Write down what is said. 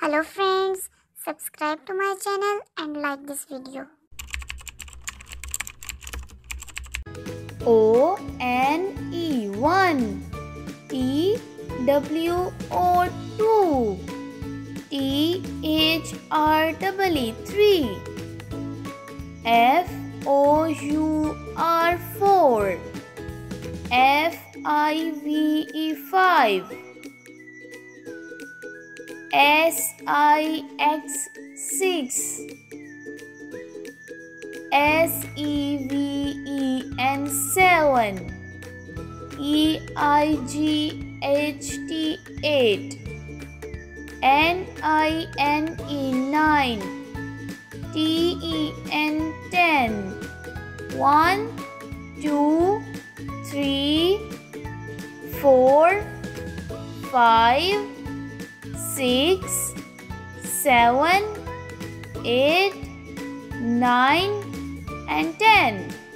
Hello friends, subscribe to my channel and like this video. O-N-E 1 E-W-O 2 T-H-R-E-E 3 F-O-U-R 4 F-I-V-E 5 S-I-X 6 S-E-V-E-N 7 E-I-G-H-T 8 N-I-N-E 9 T-E-N 10 1, 2, 3, 4, 5 6, 7, 8, 9 and 10.